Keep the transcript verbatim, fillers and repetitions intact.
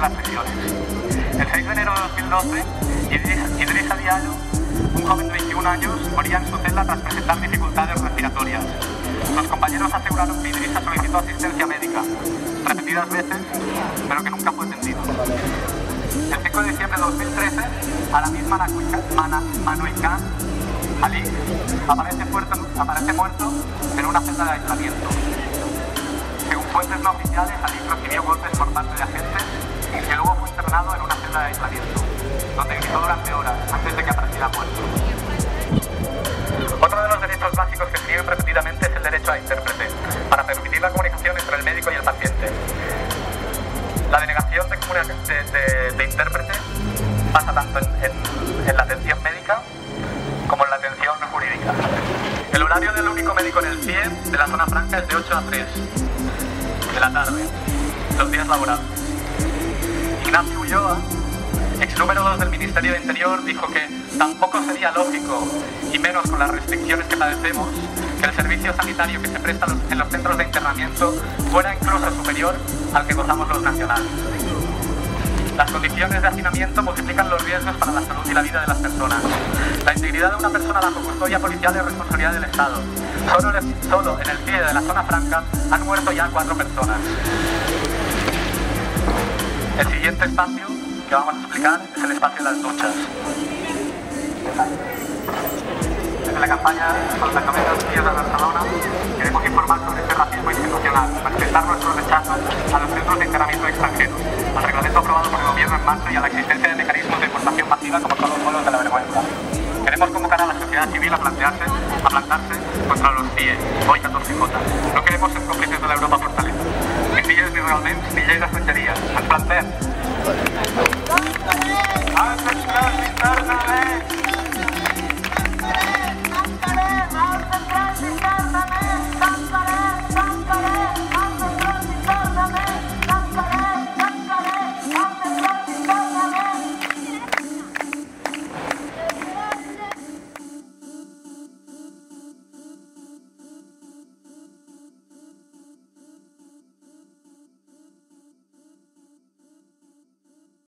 de las prisiones. El seis de enero de dos mil doce, Idrisa Diallo, un joven de veintiún años, moría en su celda tras presentar dificultades respiratorias. Los compañeros aseguraron que Idrisa solicitó asistencia médica, repetidas veces, pero que nunca fue atendido. El cinco de diciembre de dos mil trece, a la misma Manuicán, Ali, aparece, fuerto, aparece muerto en una celda de aislamiento. Según fuentes no oficiales, Ali recibió golpes por parte de agentes y luego fue internado en una celda de aislamiento, donde gritó durante horas antes de que apareciera muerto. Otro de los derechos básicos que se viven repetidamente es el derecho a intérprete, para permitir la comunicación entre el médico y el paciente. La delegación de, de, de, de intérprete pasa tanto en, en, en la atención médica como en la atención jurídica. El horario del único médico en el pie de la zona franca es de ocho a tres de la tarde, los días laborables. Ignacio Ulloa, ex número dos del Ministerio de Interior, dijo que tampoco sería lógico, y menos con las restricciones que padecemos, que el servicio sanitario que se presta en los centros de internamiento fuera incluso superior al que gozamos los nacionales. Las condiciones de hacinamiento multiplican los riesgos para la salud y la vida de las personas. La integridad de una persona bajo custodia policial es responsabilidad del Estado. Solo, solo en el pie de la zona franca han muerto ya cuatro personas. El siguiente espacio que vamos a explicar es el espacio de las duchas. Desde la campaña por la cabeza de Barcelona queremos informar sobre este racismo institucional, manifestar nuestro rechazo a los centros de internamiento extranjeros, al reglamento aprobado por el gobierno en marzo y a la existencia de mecanismos de deportación masiva como son los vuelos de la vergüenza. Queremos convocar a la sociedad civil a plantearse, a plantarse contra los C I E, hoy catorce J. No queremos ser cómplices de la Europa fortaleza. Ni C I Es, ni Realments, ni lleis de fronterías. Ens plantem.